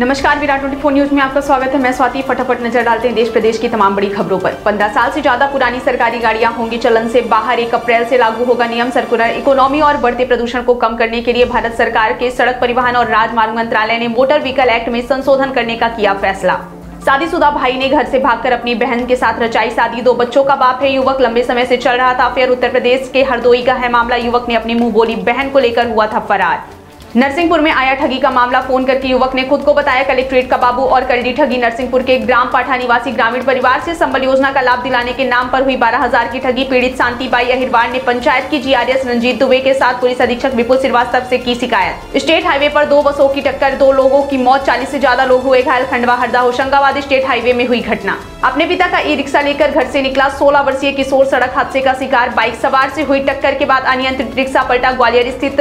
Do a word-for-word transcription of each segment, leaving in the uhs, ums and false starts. नमस्कार, Virat twenty four news में आपका स्वागत है। मैं स्वाति। फटाफट नजर डालते हैं देश प्रदेश की तमाम बड़ी खबरों पर। पंद्रह साल से ज्यादा पुरानी सरकारी गाड़ियां होंगी चलन से बाहर। एक अप्रैल से लागू होगा नियम। सर्कुलर इकोनॉमी और बढ़ते प्रदूषण को कम करने के लिए भारत सरकार के सड़क परिवहन और राजमार्ग मंत्रालय ने मोटर व्हीकल एक्ट में संशोधन करने का किया फैसला। शादीशुदा भाई ने घर से भागकर अपनी बहन के साथ रचाई शादी। दो बच्चों का बाप है युवक। लंबे समय से चल रहा था अफेयर। उत्तर प्रदेश के हरदोई का है मामला। युवक ने अपनी मुंह बोली बहन को लेकर हुआ था फरार। नरसिंहपुर में आया ठगी का मामला। फोन करके युवक ने खुद को बताया कलेक्ट्रेट का बाबू और कर दी ठगी। नरसिंहपुर के ग्राम पाठा निवासी ग्रामीण परिवार से संबल योजना का लाभ दिलाने के नाम पर हुई बारह हज़ार की ठगी। पीड़ित शांतिबाई अहिरवार ने पंचायत की जीआरएस रंजीत दुबे के साथ पुलिस अधीक्षक विपुल श्रीवास्तव से की शिकायत। स्टेट हाईवे पर दो बसों की टक्कर, दो लोगों की मौत, चालीस से ज्यादा लोग हुए घायल। खंडवा हरदा होशंगाबाद स्टेट हाईवे में हुई घटना। अपने पिता का ई रिक्शा लेकर घर से निकला सोलह वर्षीय किशोर सड़क हादसे का शिकार। बाइक सवार से हुई टक्कर के बाद अनियंत्रित रिक्शा पलटा। ग्वालियर स्थित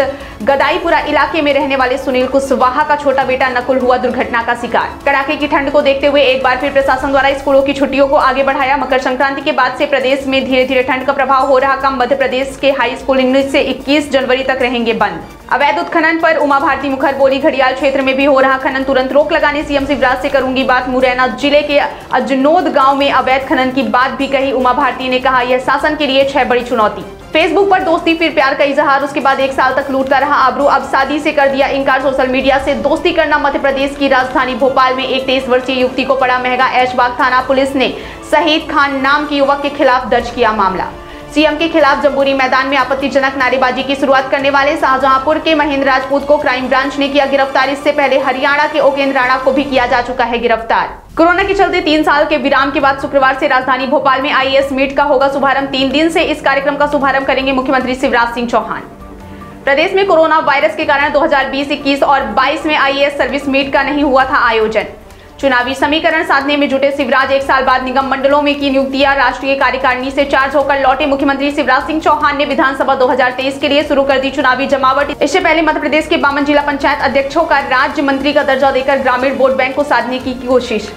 गदाईपुरा इलाके में रहने वाले सुनील कुशवाहा का छोटा बेटा नकुल हुआ दुर्घटना का शिकार। कड़ाके की ठंड को देखते हुए एक बार फिर प्रशासन द्वारा स्कूलों की छुट्टियों को आगे बढ़ाया। मकर संक्रांति के बाद से प्रदेश में धीरे धीरे ठंड का प्रभाव हो रहा कम। मध्य प्रदेश के हाई स्कूल उन्नीस से इक्कीस जनवरी तक रहेंगे बंद। अवैध उत्खनन पर उमा भारती मुखर बोली घड़ियाल क्षेत्र में भी हो रहा खनन, तुरंत रोक लगाने सीएम शिवराज से करूंगी बात। मुरैना जिले के अजनोद गांव में अवैध खनन की बात भी कही उमा भारती ने। कहा यह शासन के लिए छह बड़ी चुनौती। फेसबुक पर दोस्ती फिर प्यार का इजहार। उसके बाद एक साल तक लूटता रहा आबरू, अब शादी से कर दिया इनकार। सोशल मीडिया से दोस्ती करना। मध्य प्रदेश की राजधानी भोपाल में एक तेईस वर्षीय युवती को पड़ा महंगा। ऐशबाग थाना पुलिस ने शहीद खान नाम के युवक के खिलाफ दर्ज किया मामला। सीएम के खिलाफ जम्बूरी मैदान में आपत्तिजनक नारेबाजी की शुरुआत करने वाले शाहजहांपुर के महेंद्र राजपूत को क्राइम ब्रांच ने किया गिरफ्तार। इससे पहले हरियाणा के ओकेन राणा को भी किया जा चुका है गिरफ्तार। कोरोना के चलते तीन साल के विराम के बाद शुक्रवार से राजधानी भोपाल में आईएएस मीट का होगा शुभारंभ। तीन दिन से इस कार्यक्रम का शुभारंभ करेंगे मुख्यमंत्री शिवराज सिंह चौहान। प्रदेश में कोरोना वायरस के कारण दो हजार बीस इक्कीस और बाईस में आईएएस सर्विस मीट का नहीं हुआ था आयोजन। चुनावी समीकरण साधने में जुटे शिवराज, एक साल बाद निगम मंडलों में की नियुक्तियां। राष्ट्रीय कार्यकारिणी से चार्ज होकर लौटे मुख्यमंत्री शिवराज सिंह चौहान ने विधानसभा दो हज़ार तेईस के लिए शुरू कर दी चुनावी जमावट। इससे पहले मध्य प्रदेश के बावन जिला पंचायत अध्यक्षों का राज्य मंत्री का दर्जा देकर ग्रामीण वोट बैंक को साधने की कोशिश।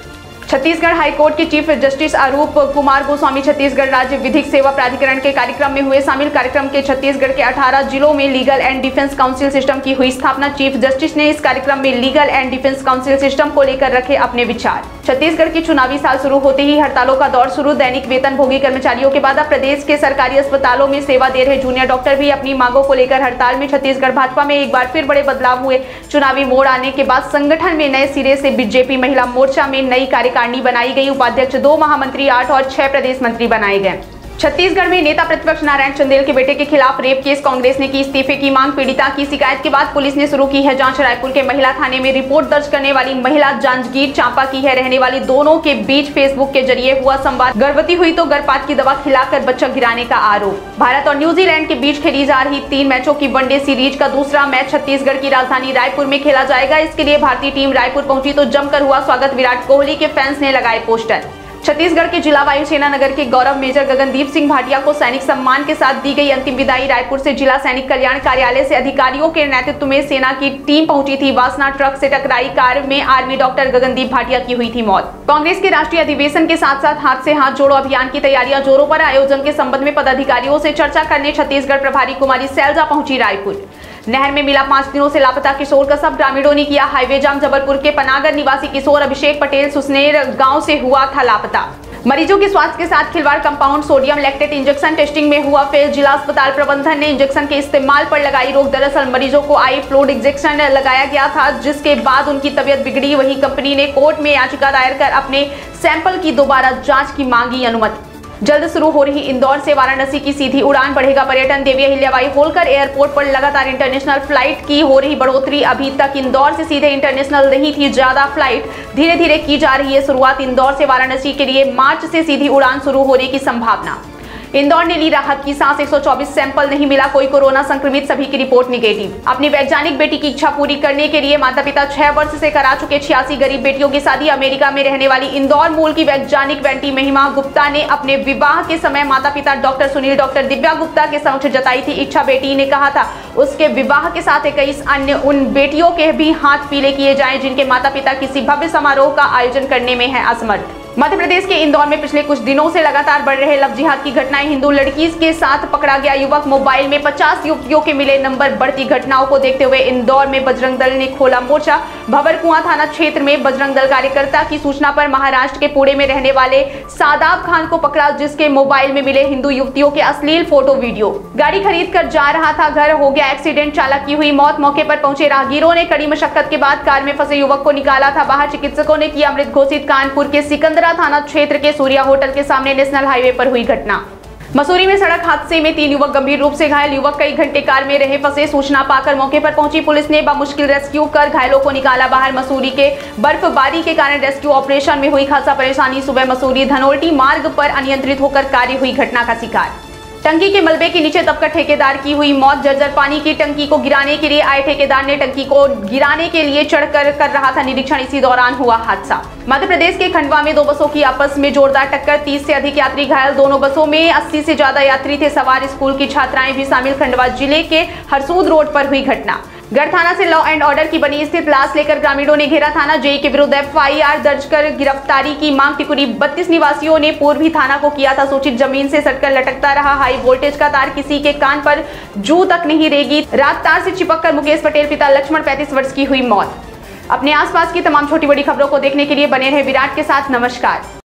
छत्तीसगढ़ हाईकोर्ट के चीफ जस्टिस अरूप कुमार गोस्वामी छत्तीसगढ़ राज्य विधिक सेवा प्राधिकरण के कार्यक्रम में हुए शामिल। कार्यक्रम के छत्तीसगढ़ के अठारह जिलों में legal and defence council system की हुई स्थापना। चीफ जस्टिस ने इस कार्यक्रम में legal and defence council system को लेकर रखे अपने विचार। छत्तीसगढ़ के चुनावी साल शुरू होते ही हड़तालों का दौर शुरू। दैनिक वेतन भोगी कर्मचारियों के बाद अब प्रदेश के सरकारी अस्पतालों में सेवा दे रहे जूनियर डॉक्टर भी अपनी मांगों को लेकर हड़ताल में। छत्तीसगढ़ भाजपा में एक बार फिर बड़े बदलाव हुए। चुनावी मोड़ आने के बाद संगठन में नए सिरे से बीजेपी महिला मोर्चा में नई कार्यकारिणी बनाई गई। उपाध्यक्ष, दो महामंत्री, आठ और छह प्रदेश मंत्री बनाए गए। छत्तीसगढ़ में नेता प्रतिपक्ष नारायण चंदेल के बेटे के खिलाफ रेप केस, कांग्रेस ने की इस्तीफे की मांग। पीड़िता की शिकायत के बाद पुलिस ने शुरू की है जांच। रायपुर के महिला थाने में रिपोर्ट दर्ज करने वाली महिला जांजगीर चांपा की है रहने वाली। दोनों के बीच फेसबुक के जरिए हुआ संवाद। गर्भवती हुई तो गर्भपात की दवा खिलाकर बच्चा गिराने का आरोप। भारत और न्यूजीलैंड के बीच खेली जा रही तीन मैचों की वनडे सीरीज का दूसरा मैच छत्तीसगढ़ की राजधानी रायपुर में खेला जाएगा। इसके लिए भारतीय टीम रायपुर पहुंची तो जमकर हुआ स्वागत। विराट कोहली के फैंस ने लगाए पोस्टर। छत्तीसगढ़ के जिला वायुसेना नगर के गौरव मेजर गगनदीप सिंह भाटिया को सैनिक सम्मान के साथ दी गई अंतिम विदाई। रायपुर से जिला सैनिक कल्याण कार्यालय से अधिकारियों के नेतृत्व में सेना की टीम पहुंची थी। वासना ट्रक से टकराई कार में। आर्मी डॉक्टर गगनदीप भाटिया की हुई थी मौत। कांग्रेस के राष्ट्रीय अधिवेशन के साथ साथ हाथ से हाथ जोड़ो अभियान की तैयारियां जोरों पर। आयोजन के संबंध में पदाधिकारियों से चर्चा करने छत्तीसगढ़ प्रभारी कुमारी सैलजा पहुंची रायपुर। नहर में मिला पांच दिनों से लापता किशोर का शव। ग्रामीणों ने किया हाईवे जाम। जबलपुर के पनागर निवासी किशोर अभिषेक पटेल सुसनेर गांव से हुआ था लापता। मरीजों के स्वास्थ्य के साथ खिलवाड़। Compound sodium lactate injection testing में हुआ फेल। जिला अस्पताल प्रबंधन ने इंजेक्शन के इस्तेमाल पर लगाई रोक। दरअसल मरीजों को आई फ्लूड इंजेक्शन लगाया गया था, जिसके बाद उनकी तबीयत बिगड़ी। वहीं कंपनी ने कोर्ट में याचिका दायर कर अपने सैंपल की दोबारा जाँच की मांगी अनुमति। जल्द शुरू हो रही इंदौर से वाराणसी की सीधी उड़ान, बढ़ेगा पर्यटन। देवी अहिल्याबाई होलकर एयरपोर्ट पर लगातार इंटरनेशनल फ्लाइट की हो रही बढ़ोतरी। अभी तक इंदौर से सीधे इंटरनेशनल नहीं थी ज्यादा फ्लाइट, धीरे धीरे की जा रही है शुरुआत। इंदौर से वाराणसी के लिए मार्च से सीधी उड़ान शुरू होने की संभावना। इंदौर ने ली राहत की सांस। एक सौ चौबीस सैंपल नहीं मिला कोई कोरोना संक्रमित, सभी की रिपोर्ट निगेटिव। अपनी वैज्ञानिक बेटी की इच्छा पूरी करने के लिए माता पिता छह वर्ष से करा चुके छियासी गरीब बेटियों की शादी। अमेरिका में रहने वाली इंदौर मूल की वैज्ञानिक वेंटी महिमा गुप्ता ने अपने विवाह के समय माता पिता डॉक्टर सुनील डॉक्टर दिव्या गुप्ता के समक्ष जताई थी इच्छा। बेटी ने कहा था उसके विवाह के साथ इक्कीस अन्य उन बेटियों के भी हाथ पीले किए जाए जिनके माता पिता किसी भव्य समारोह का आयोजन करने में है असमर्थ। मध्य प्रदेश के इंदौर में पिछले कुछ दिनों से लगातार बढ़ रहे लव जिहाद की घटनाएं, हिंदू लड़की के साथ पकड़ा गया युवक, मोबाइल में पचास युवतियों के मिले नंबर, बढ़ती घटनाओं को देखते हुए इंदौर में बजरंग दल ने खोला मोर्चा। भंवरकुआं थाना क्षेत्र में बजरंग दल कार्यकर्ता की सूचना पर महाराष्ट्र के पुणे में रहने वाले सादाब खान को पकड़ा, जिसके मोबाइल में मिले हिंदू युवतियों के अश्लील फोटो वीडियो। गाड़ी खरीद कर जा रहा था घर, हो गया एक्सीडेंट, चालक की हुई मौत। मौके पर पहुंचे राहगीरों ने कड़ी मशक्कत के बाद कार में फंसे युवक को निकाला था बाहर। चिकित्सकों ने किया मृत घोषित। कानपुर के सिकंदरा थाना क्षेत्र के सूर्या होटल के सामने नेशनल हाईवे पर हुई घटना। मसूरी में सड़क हादसे में तीन युवक गंभीर रूप से घायल। युवक कई घंटे कार में रहे फंसे। सूचना पाकर मौके पर पहुंची पुलिस ने बामुश्किल रेस्क्यू कर घायलों को निकाला बाहर। मसूरी के बर्फबारी के कारण रेस्क्यू ऑपरेशन में हुई खासा परेशानी। सुबह मसूरी धनोल्टी मार्ग पर अनियंत्रित होकर कार हुई घटना का शिकार। टंकी के मलबे के नीचे दबकर ठेकेदार की हुई मौत। जर्जर पानी की टंकी को गिराने के लिए आए ठेकेदार ने टंकी को गिराने के लिए चढ़कर कर रहा था निरीक्षण। इसी दौरान हुआ हादसा। मध्य प्रदेश के खंडवा में दो बसों की आपस में जोरदार टक्कर, तीस से अधिक यात्री घायल। दोनों बसों में अस्सी से ज्यादा यात्री थे सवार। स्कूल की छात्राएं भी शामिल। खंडवा जिले के हरसूद रोड पर हुई घटना। गढ़ थाना से लॉ एंड ऑर्डर की बनी स्थिति लाश लेकर ग्रामीणों ने घेरा थाना। जेई के विरुद्ध एफ आई आर दर्ज कर गिरफ्तारी की मांग। टिकुरी बत्तीस निवासियों ने पूर्वी थाना को किया था सूचित। जमीन से सटकर लटकता रहा हाई वोल्टेज का तार, किसी के कान पर जू तक नहीं रेगी। रात तार से चिपककर मुकेश पटेल पिता लक्ष्मण पैंतीस वर्ष की हुई मौत। अपने आसपास की तमाम छोटी बड़ी खबरों को देखने के लिए बने रहे विराट के साथ। नमस्कार।